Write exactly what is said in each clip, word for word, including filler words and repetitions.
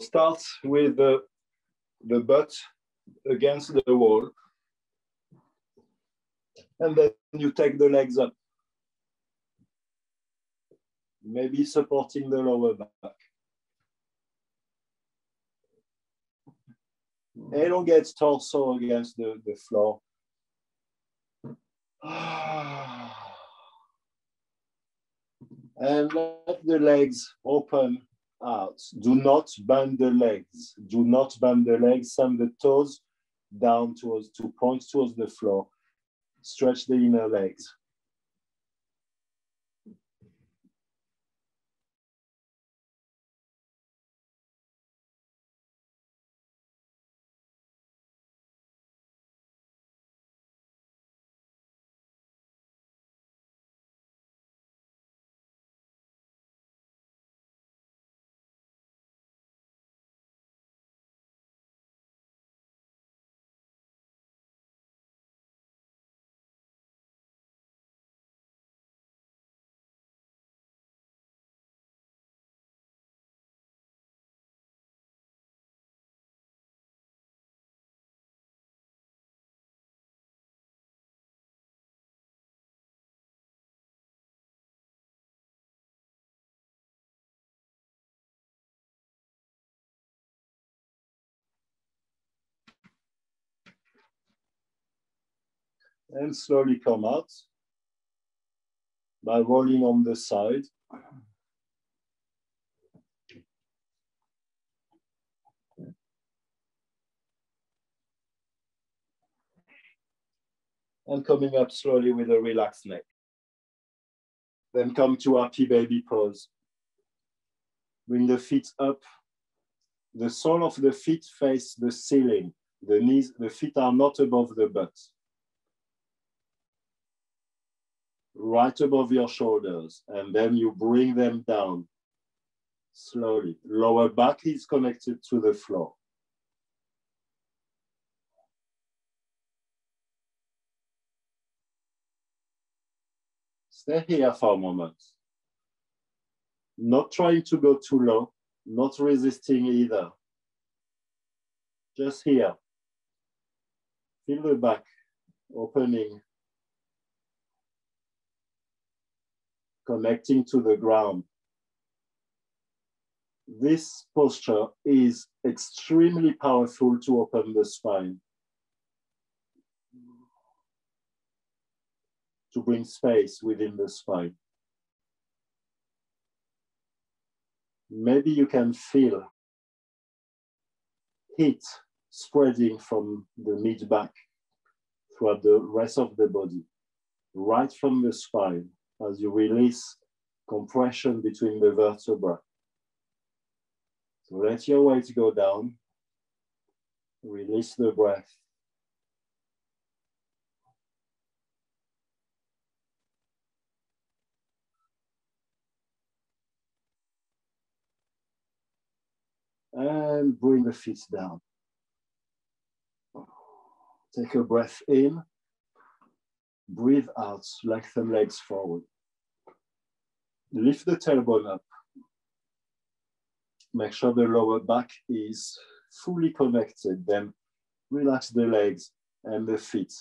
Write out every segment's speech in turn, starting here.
starts with the, the butt against the wall. And then you take the legs up, maybe supporting the lower back. Elongate torso against the, the floor. And let the legs open out. Do not bend the legs. Do not bend the legs. Send the toes down towards two points towards the floor. Stretch the inner legs. And slowly come out by rolling on the side. And coming up slowly with a relaxed neck. Then come to happy baby pose. Bring the feet up. The sole of the feet face the ceiling. The knees, the feet are not above the butt. Right above your shoulders, and then you bring them down slowly. Lower back is connected to the floor. Stay here for a moment. Not trying to go too low, not resisting either. Just here. Feel the back opening. Connecting to the ground. This posture is extremely powerful to open the spine, to bring space within the spine. Maybe you can feel heat spreading from the mid-back throughout the rest of the body, right from the spine. As you release compression between the vertebrae. So let your weight go down, release the breath. And bring the feet down. Take a breath in. Breathe out, lengthen legs forward. Lift the tailbone up. Make sure the lower back is fully connected. Then relax the legs and the feet.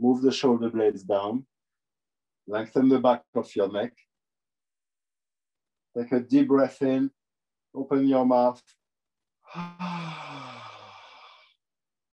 Move the shoulder blades down. Lengthen the back of your neck. Take a deep breath in. Open your mouth.